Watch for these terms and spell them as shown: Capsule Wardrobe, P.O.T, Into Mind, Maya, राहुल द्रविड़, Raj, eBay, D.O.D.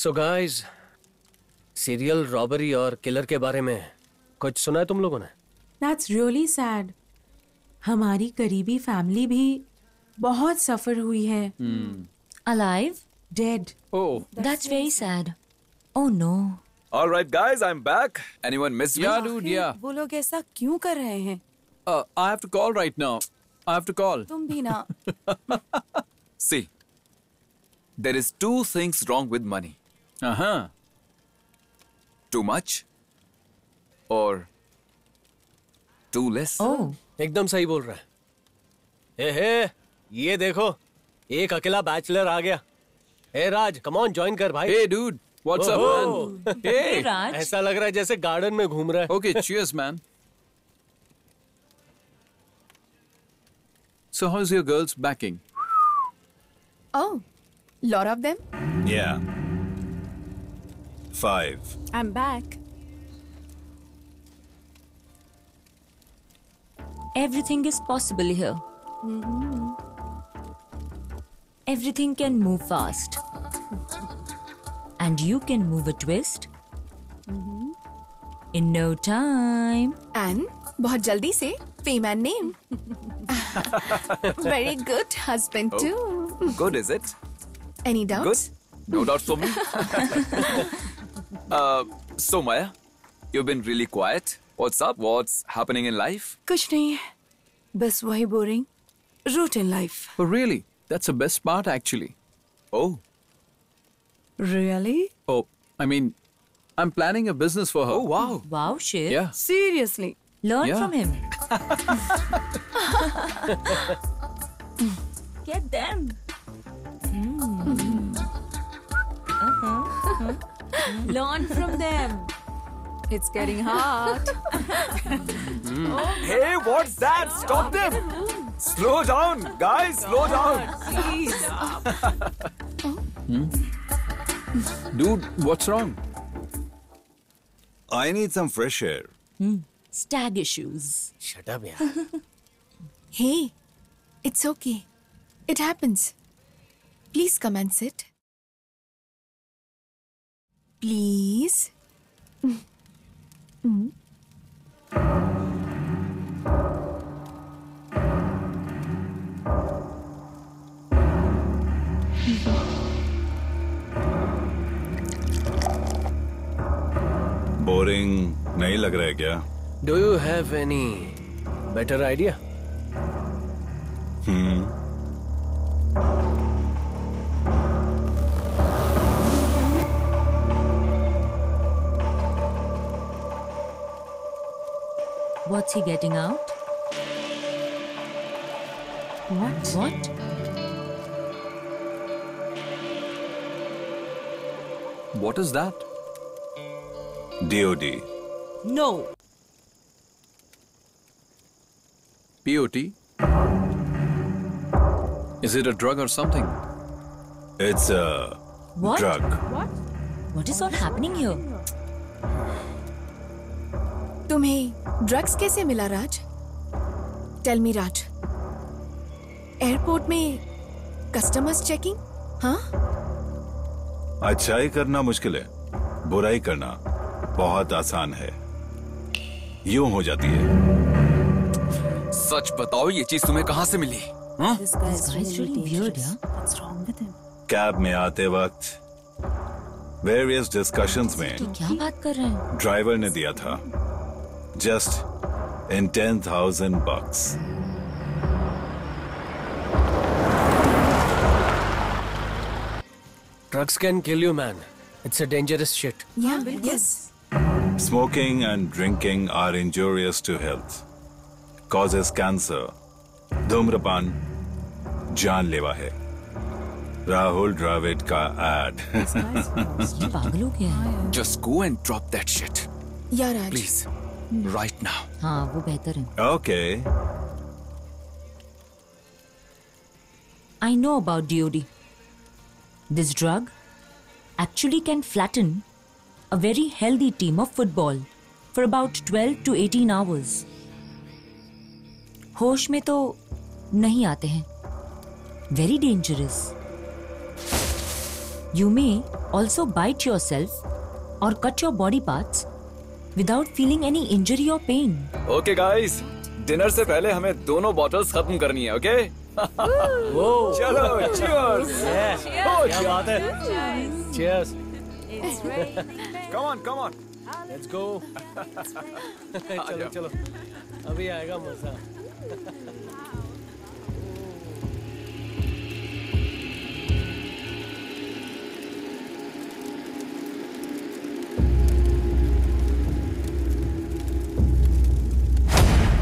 So guys, serial robbery और killer के बारे में कुछ सुना है तुम लोगों ने? That's really sad. हमारी करीबी फैमिली भी बहुत सफर हुई है. Alive? Dead. Oh. That's very sad. Oh no. All right guys, I'm back. Anyone missed me? Yeah dude, yeah. वो लोग ऐसा क्यों कर रहे हैं? I have to call right now. I have to call. तुम भी ना. See, there is two things wrong with money. Too much or too less. Oh. एकदम सही बोल रहा है. हे, ये देखो, एक अकेला बैचलर आ गया. Hey Raj, come on, join कर भाई. Hey dude, what's up man? Hey Raj. ऐसा लग रहा है जैसे गार्डन में घूम रहा है. Okay, cheers man. So how's your girls backing? Oh, lot of them? Yeah. 5. I'm back. Everything is possible here. Everything can move fast. And you can move a twist in no time. And बहुत जल्दी से fame and name. Very good husband too. Good is it? Any doubts? Good? No doubts for me. So Maya, you've been really quiet. What's up? What's happening in life? कुछ नहीं, बस वही boring routine life. Oh really? That's the best part actually. Oh. Really? Oh, I mean, I'm planning a business for her. Oh wow. Wow shit. Yeah. Seriously. Learn from him. Get them. Learn from them. It's getting hot. Hey, what's that? Stop them. Slow down, guys. Slow down. Please. Dude, what's wrong? I need some fresh air. Stag issues. Shut up, yaar. Hey, it's okay. It happens. Please come and sit. Please. Boring नहीं लग रहा है क्या? Do you have any better idea? What's he getting out? What? What? What is that? D.O.D. No. P.O.T. Is it a drug or something? It's a drug. What? What is all happening here? तुम्हें drugs कैसे मिला राज? Tell me राज. Airport में customers checking? हाँ? अच्छाई करना मुश्किल है, बुराई करना बहुत आसान है. यूँ हो जाती है. सच बताओ ये चीज तुम्हें कहाँ से मिली? हाँ? कैब में आते वक्त वेरियस डिस्कशंस में क्या बात कर रहे हैं? ड्राइवर ने दिया था just in $10,000. Drugs can kill you man. It's a dangerous shit. Yes. Smoking and drinking are injurious to health. Causes cancer. धूम्रपान जानलेवा है. राहुल द्रविड़ का एड. पागल हो गया. Just go and drop that shit. यार आज. Please, right now. हाँ वो बेहतर है. Okay. I know about D.O.D. This drug actually can flatten a very healthy team of football for about 12 to 18 hours. होश में तो नहीं आते हैं. Very dangerous. You may also bite yourself or cut your body parts without feeling any injury or pain. Okay guys, dinner से पहले हमें दोनों bottles खत्म करनी है, okay? चलो, cheers! क्या बात है? Cheers! It's ready. Come on, come on. Let's go. चलो, चलो. अभी आएगा मज़ा.